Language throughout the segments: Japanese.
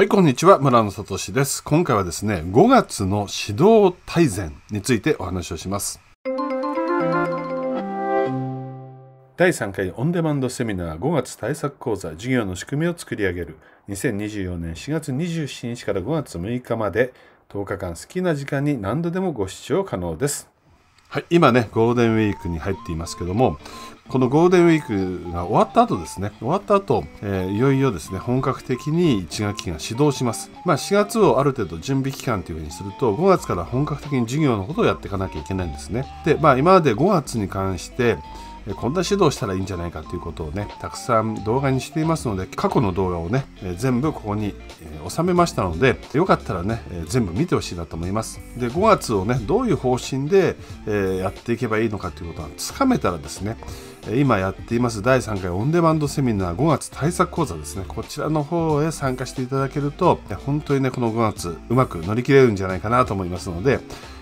はい、こんにちは。村野聡です。今回はですね、5月の指導大全についてお話をします。第3回オンデマンドセミナー5月対策講座、授業の仕組みを作り上げる、2024年4月27日から5月6日まで10日間、好きな時間に何度でもご視聴可能です。はい、今ね、ゴールデンウィークに入っていますけども、このゴールデンウィークが終わった後ですね、終わった後、いよいよですね、本格的に1学期が始動します。まあ4月をある程度準備期間というふうにすると、5月から本格的に授業のことをやっていかなきゃいけないんですね。で、まあ今まで5月に関して、こんな指導したらいいんじゃないかということをね、たくさん動画にしていますので、過去の動画をね、全部ここに収めましたので、よかったらね、全部見てほしいなと思います。で、5月をね、どういう方針でやっていけばいいのかということはつかめたらですね、今やっています第3回オンデマンドセミナー5月対策講座ですね、こちらの方へ参加していただけると、本当にね、この5月うまく乗り切れるんじゃないかなと思いますので、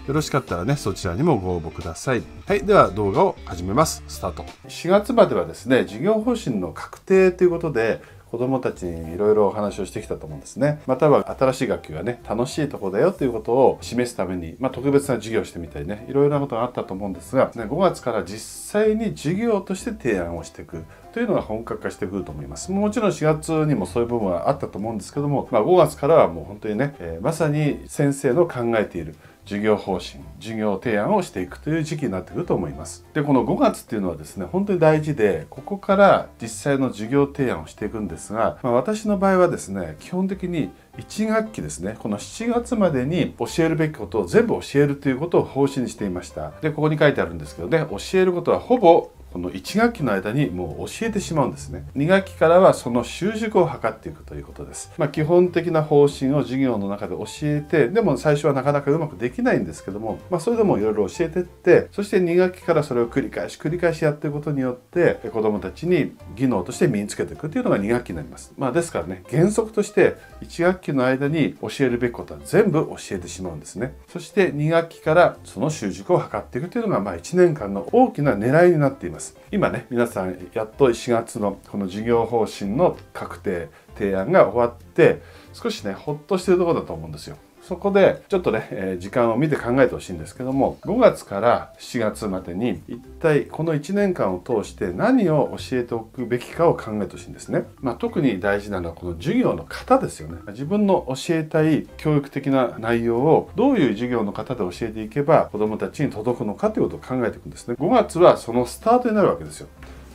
よろしかったらね、そちらにもご応募ください。はい、では動画を始めます。スタート。4月まではですね、授業方針の確定ということで、子どもたちにいろいろお話をしてきたと思うんですね。または新しい学級がね、楽しいとこだよということを示すために、まあ、特別な授業をしてみたりね、いろいろなことがあったと思うんですが、5月から実際に授業として提案をしていくというのが本格化してくると思います。もちろん4月にもそういう部分はあったと思うんですけども、まあ、5月からはもう本当にね、まさに先生の考えている授業方針、授業提案をしていくという時期になってくると思います。で、この5月っていうのはですね、本当に大事で、ここから実際の授業提案をしていくんですが、まあ、私の場合はですね、基本的に1学期ですね、この7月までに教えるべきことを全部教えるということを方針にしていました。で、ここに書いてあるんですけどね、教えることはほぼこの1学期の間にもう教えてしまうんですね。2学期からはその習熟を図っていくということです。まあ、基本的な方針を授業の中で教えて、でも最初はなかなかうまくできないんですけども、まあ、それでもいろいろ教えてって、そして2学期からそれを繰り返しやっていくことによって、子どもたちに技能として身につけていくというのが2学期になります。まあ、ですからね、原則として1学期の間に教えるべきことは全部教えてしまうんですね。そして2学期からその習熟を図っていくというのが、まあ1年間の大きな狙いになっています。今ね、皆さんやっと4月のこの授業方針の確定提案が終わって、少しね、ほっとしてるところだと思うんですよ。そこでちょっとね、時間を見て考えてほしいんですけども、5月から7月までに一体この1年間を通して何を教えておくべきかを考えてほしいんですね。まあ、特に大事なのはこの授業の型ですよね。自分の教えたい教育的な内容をどういう授業の型で教えていけば子どもたちに届くのかということを考えていくんですね。5月はそのスタートになるわけですよ。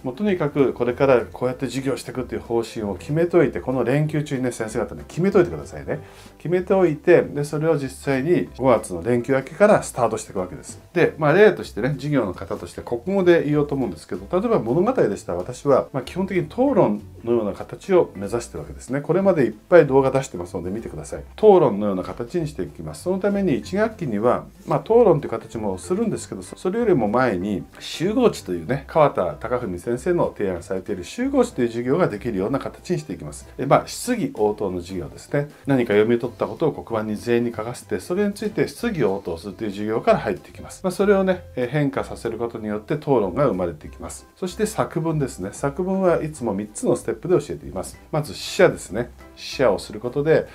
もうとにかくこれからこうやって授業していくっていう方針を決めといて、この連休中にね、先生方に決めといてくださいね。決めておいて、で、それを実際に5月の連休明けからスタートしていくわけです。で、まあ例としてね、授業の方として国語で言おうと思うんですけど、例えば物語でしたら私は、まあ、基本的に討論のような形を目指してるわけですね。これまでいっぱい動画出してますので見てください。討論のような形にしていきます。そのために1学期には、まあ討論という形もするんですけど、それよりも前に集合値というね、川田貴文先生の提案されている集合詞という授業ができるような形にしていきます。まあ、質疑応答の授業ですね。何か読み取ったことを黒板に全員に書かせて、それについて質疑応答するという授業から入っていきます。まあ、それをね、変化させることによって討論が生まれていきます。そして作文ですね。作文はいつも3つのステップで教えています。まず試写ですね。試写をすることで、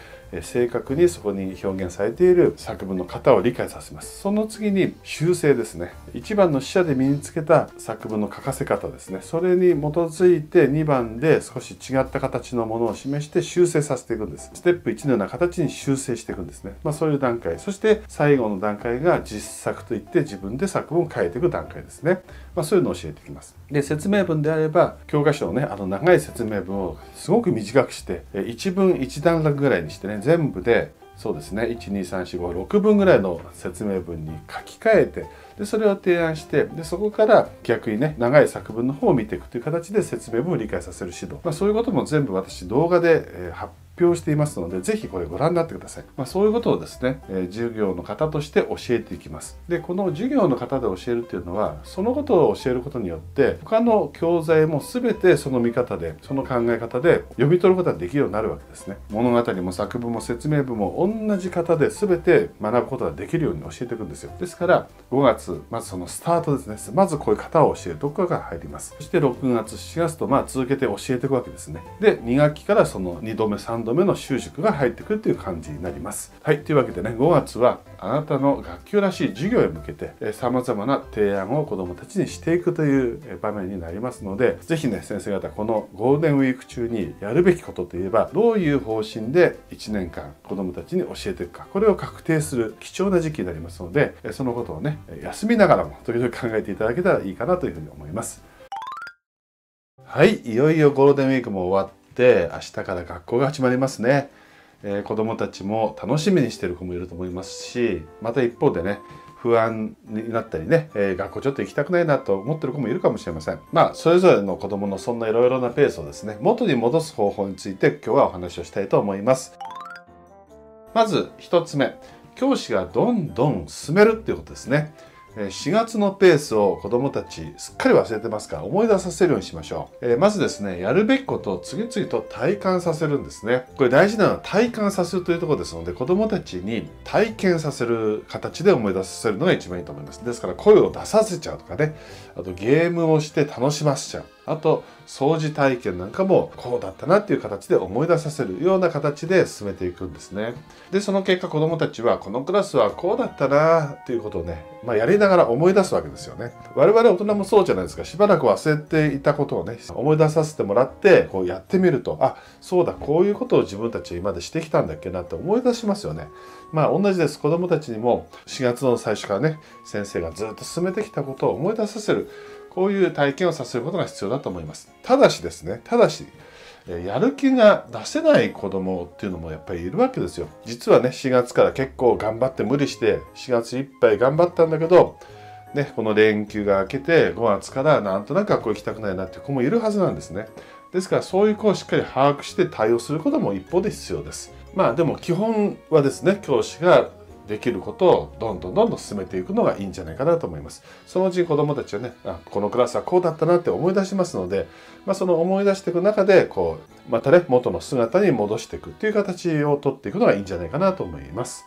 正確にそこに表現されている作文の型を理解させます。その次に修正ですね。1番の試写で身につけた作文の書かせ方ですね。それに基づいて2番で少し違った形のものを示して修正させていくんです。ステップ1のような形に修正していくんですね。まあそういう段階。そして最後の段階が実作といって自分で作文を変えていく段階ですね。まあそういうのを教えていきます。で、説明文であれば教科書のね、あの長い説明文をすごく短くして1文1段落ぐらいにしてね、全部でそうですね、12345 6分ぐらいの説明文に書き換えて、でそれを提案して、でそこから逆にね、長い作文の方を見ていくという形で説明文を理解させる指導、まあ、そういうことも全部私動画で発表していますので、是非これご覧になってください。まあ、そういうことをですね、授業の方として教えていきます。で、この授業の方で教えるっていうのは、そのことを教えることによって他の教材も全てその見方で、その考え方で読み取ることができるようになるわけですね。物語も作文も説明文も同じ方で全て学ぶことができるように教えていくんですよ。ですから5月、まずそのスタートですね。まずこういう型を教えるところから入ります。そして6月7月とまあ続けて教えていくわけですね。で、2学期からその2度目3度目度目の修飾が入ってくるという感じになります。はい、というわけでね、5月はあなたの学級らしい授業へ向けて様々な提案を子どもたちにしていくという場面になりますので、是非ね、先生方このゴールデンウィーク中にやるべきことといえば、どういう方針で1年間子どもたちに教えていくか、これを確定する貴重な時期になりますので、そのことをね、休みながらも時々考えていただけたらいいかなというふうに思います。はい、いよいよゴールデンウィークも終わって、明日から学校が始まりますね。子どもたちも楽しみにしてる子もいると思いますし、また一方でね、不安になったりね、学校ちょっと行きたくないなと思ってる子もいるかもしれません。まあ、それぞれの子どものそんないろいろなペースをですね、元に戻す方法について今日はお話をしたいと思います。まず1つ目、教師がどんどん進めるっていうことですね。4月のペースを子どもたちすっかり忘れてますから思い出させるようにしましょう。まずですね、やるべきことを次々と体感させるんですね。これ大事なのは体感させるというところですので、子どもたちに体験させる形で思い出させるのが一番いいと思います。ですから声を出させちゃうとかね、あとゲームをして楽しませちゃう。あと掃除体験なんかもこうだったなっていう形で思い出させるような形で進めていくんですね。で、その結果子どもたちはこのクラスはこうだったなっていうことをね、やりながら思い出すわけですよね。我々大人もそうじゃないですか。しばらく忘れていたことをね、思い出させてもらってこうやってみると、あ、そうだ、こういうことを自分たちは今までしてきたんだっけなって思い出しますよね。まあ同じです。子どもたちにも4月の最初からね、先生がずっと進めてきたことを思い出させる。こういう体験をさせることが必要だと思います。ただしですね、やる気が出せない子供っていうのもやっぱりいるわけですよ。実はね、4月から結構頑張って無理して、4月いっぱい頑張ったんだけど、ね、この連休が明けて5月からなんとなく学校行きたくないなっていう子もいるはずなんですね。ですからそういう子をしっかり把握して対応することも一方で必要です。まあでも基本はですね、教師ができることをどんどん進めていくのがいいんじゃないかなと思います。そのうち子どもたちはね、あ、このクラスはこうだったなって思い出しますので、その思い出していく中でこうまたね、元の姿に戻していくっていう形をとっていくのがいいんじゃないかなと思います。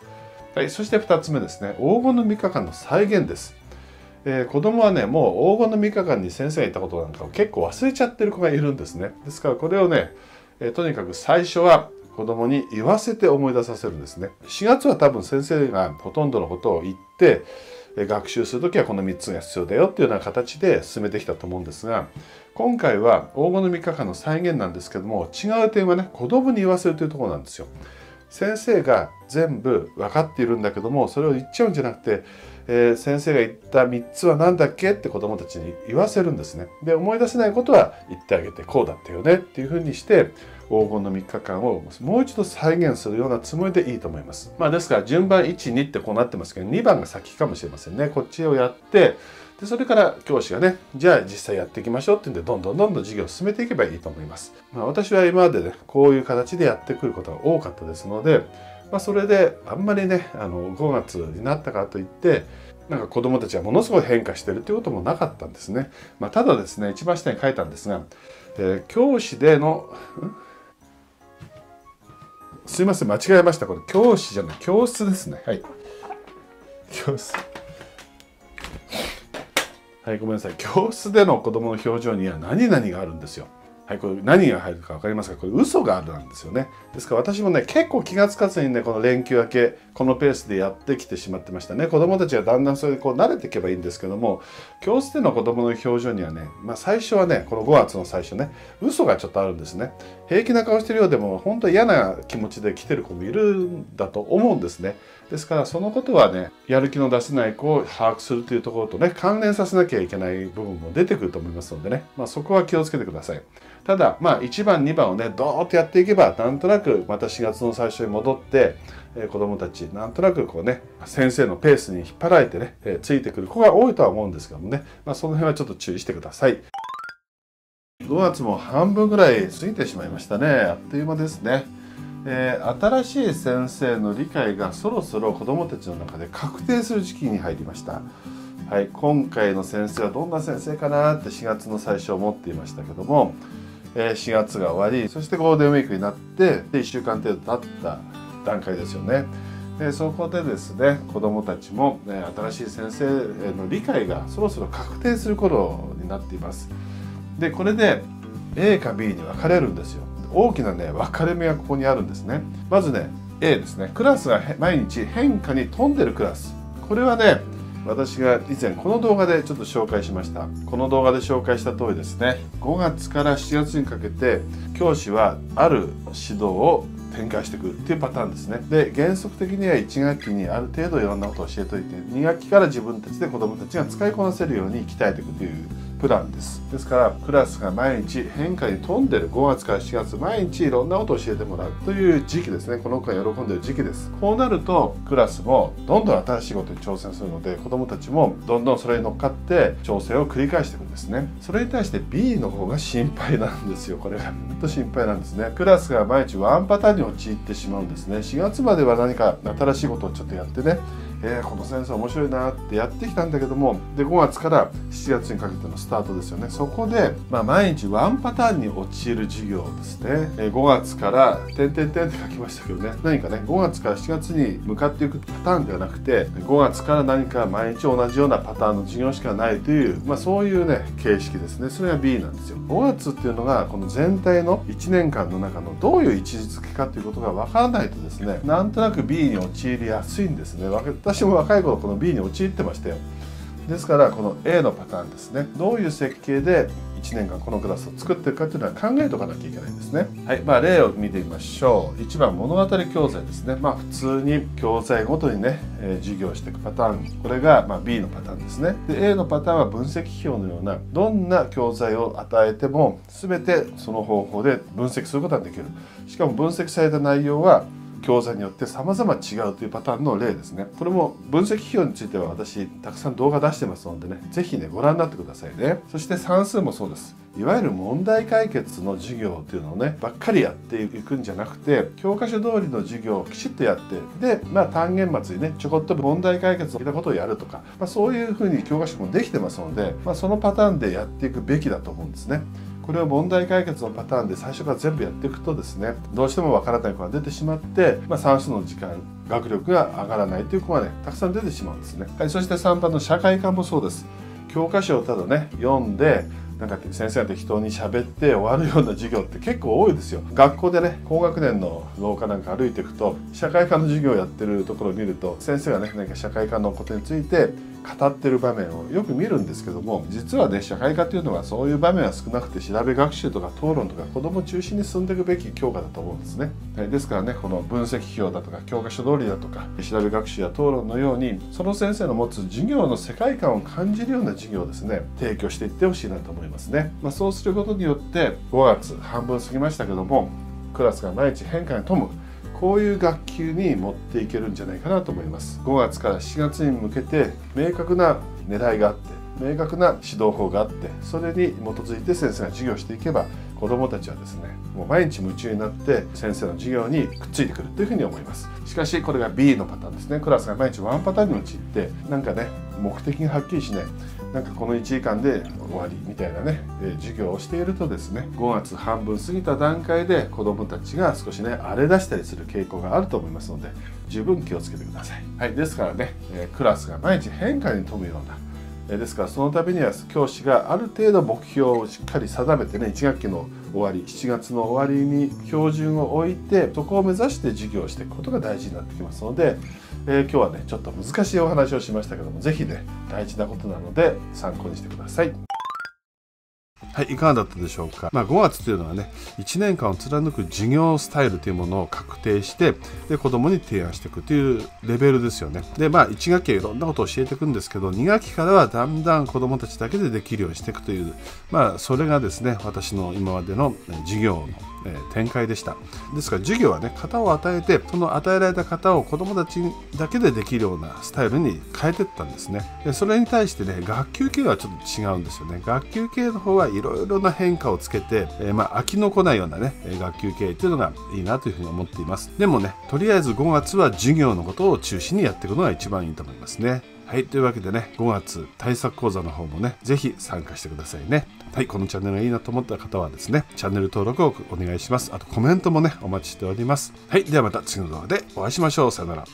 はい、そして2つ目ですね、黄金の3日間の再現です。子供はね、もう黄金の3日間に先生がいたことなんかを結構忘れちゃってる子がいるんですね。ですからこれをね、とにかく最初は子供に言わせて思い出させるんですね。4月は多分先生がほとんどのことを言って、学習するときはこの3つが必要だよっていうような形で進めてきたと思うんですが、今回は黄金の3日間の再現なんですけども、違う点はね、子供に言わせるというところなんですよ。先生が全部分かっているんだけども、それを言っちゃうんじゃなくて、先生が言った3つは何だっけって子どもたちに言わせるんですね。で、思い出せないことは言ってあげて、こうだったよねっていうふうにして、黄金の3日間をもう一度再現するようなつもりでいいと思います。ですから順番1、2ってこうなってますけど、2番が先かもしれませんね。こっちをやって、でそれから教師がね、じゃあ実際やっていきましょうっていうんで、どんどん授業を進めていけばいいと思います。私は今までね、こういう形でやってくることが多かったですので、それであんまりね、5月になったからといって、なんか子どもたちはものすごい変化してるっていうこともなかったんですね。ただですね、一番下に書いたんですが、教師での、すいません、間違えました。これ、教師じゃない、教室ですね。はい。教室。はい、ごめんなさい。教室での子供の表情には何々があるんですよ。はい、これ何が入るか分かりますか？これ、嘘があるなんですよね。ですから私もね、結構気がつかずにね、この連休明け、このペースでやってきてしまってましたね。子供たちはだんだんそれでこう慣れていけばいいんですけども、教室での子供の表情にはね、最初はね、この5月の最初ね、嘘がちょっとあるんですね。平気な顔してるようでも、本当嫌な気持ちで来てる子もいるんだと思うんですね。ですから、そのことはね、やる気の出せない子を把握するというところとね、関連させなきゃいけない部分も出てくると思いますのでね、そこは気をつけてください。ただ、1番、2番をね、どーっとやっていけば、なんとなくまた4月の最初に戻って、子どもたち、なんとなくこうね、先生のペースに引っ張られてね、ついてくる子が多いとは思うんですけどもね、その辺はちょっと注意してください。5月も半分ぐらい過ぎてしまいましたね。あっという間ですね。新しい先生の理解がそろそろ子どもたちの中で確定する時期に入りました。はい、今回の先生はどんな先生かなって4月の最初思っていましたけども、4月が終わり、そしてゴールデンウィークになって、1週間程度経った段階ですよね。そこでですね、子どもたちも新しい先生の理解がそろそろ確定する頃になっています。で、これで A か B に分かれるんですよ。大きなね分かれ目がここにあるんですね。まずね A ですね、クラスが毎日変化に富んでるクラス、これはね私が以前この動画でちょっと紹介しました。この動画で紹介した通りですね、5月から7月にかけて教師はある指導を展開していくっていうパターンですね。で原則的には1学期にある程度いろんなことを教えといて、2学期から自分たちで子どもたちが使いこなせるように鍛えていくというプランです。ですからクラスが毎日変化に富んでる5月から7月毎日いろんなことを教えてもらうという時期ですね。この子が喜んでる時期です。こうなるとクラスもどんどん新しいことに挑戦するので、子どもたちもどんどんそれに乗っかって調整を繰り返していくんですね。それに対して B の方が心配なんですよ。これが本当心配なんですね。クラスが毎日ワンパターンに陥ってしまうんですね。4月までは何か新しいことをちょっとやってね、この先生面白いなってやってきたんだけども、で5月から7月にかけてのスタートですよね。そこで、毎日ワンパターンに陥る授業ですね。5月から「てんてんてん」って書きましたけどね、何かね5月から7月に向かっていくパターンではなくて、5月から何か毎日同じようなパターンの授業しかないという、そういうね形式ですね。それが B なんですよ。5月っていうのがこの全体の1年間の中のどういう位置づけかということが分からないとですね、なんとなく B に陥りやすいんですね。私も若い頃この B に陥ってましたよ。ですからこの A のパターンですね、どういう設計で1年間このクラスを作っていくかというのは考えておかなきゃいけないんですね。はい、例を見てみましょう。1番物語教材ですね。普通に教材ごとにね、授業していくパターン、これがB のパターンですね。で A のパターンは分析表のようなどんな教材を与えても全てその方法で分析することができる。しかも分析された内容は教材によって様々違うというパターンの例ですね。これも分析表については私たくさん動画出してますのでね、是非ねご覧になってくださいね。そして算数もそうです。いわゆる問題解決の授業というのをねばっかりやっていくんじゃなくて、教科書通りの授業をきちっとやって、で単元末にねちょこっと問題解決的なことをやるとか、そういうふうに教科書もできてますので、そのパターンでやっていくべきだと思うんですね。これを問題解決のパターンで最初から全部やっていくとですね、どうしてもわからない子が出てしまって、算数の時間学力が上がらないという子がねたくさん出てしまうんですね。はい、そして3番の社会科もそうです。教科書をただね読んでなんか先生が適当に喋って終わるような授業って結構多いですよ。学校でね高学年の廊下なんか歩いていくと、社会科の授業をやってるところを見ると先生がね何か社会科のことについて語ってる場面をよく見るんですけども、実はね社会科というのはそういう場面は少なくて、調べ学習とか討論とか子ども中心に進んでいくべき教科だと思うんですね。ですからねこの分析表だとか教科書通りだとか調べ学習や討論のように、その先生の持つ授業の世界観を感じるような授業をですね提供していってほしいなと思います。そうすることによって5月半分過ぎましたけども、クラスが毎日変化に富むこういう学級に持っていけるんじゃないかなと思います。5月から7月に向けて明確な狙いがあって、明確な指導法があって、それに基づいて先生が授業していけば、子どもたちはですねもう毎日夢中になって先生の授業にくっついてくるというふうに思います。しかしこれが B のパターンですね。クラスが毎日ワンパターンに陥って、なんかね目的がはっきりしない、なんかこの1時間で終わりみたいなね、授業をしているとですね、5月半分過ぎた段階で子どもたちが少しね荒れ出したりする傾向があると思いますので、十分気をつけてください。はい、ですからね、クラスが毎日変化に富むような、ですからそのためには教師がある程度目標をしっかり定めてね、1学期の終わり7月の終わりに標準を置いて、そこを目指して授業をしていくことが大事になってきますので、今日はねちょっと難しいお話をしましたけども、是非ね大事なことなので参考にしてください。はい、いかがだったでしょうか。5月というのはね1年間を貫く授業スタイルというものを確定して、で子どもに提案していくというレベルですよね。で1学期はいろんなことを教えていくんですけど、2学期からはだんだん子どもたちだけでできるようにしていくという、それがですね私の今までの授業の展開でした。ですから授業はね型を与えて、その与えられた型を子どもたちだけでできるようなスタイルに変えていったんですね。でそれに対してね学級系はちょっと違うんですよね。学級系の方はいろいろな変化をつけて、飽きのこないようなね学級系というのがいいなというふうに思っています。でもねとりあえず5月は授業のことを中心にやっていくのが一番いいと思いますね。はい、というわけでね5月対策講座の方もね是非参加してくださいね。はい、このチャンネルがいいなと思った方はですねチャンネル登録をお願いします。あとコメントもねお待ちしております。はい、ではまた次の動画でお会いしましょう。さよなら。